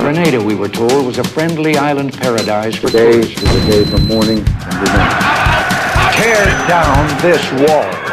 Grenada, we were told, was a friendly island paradise for tourists. Today is the day from morning and night. Tear down this wall.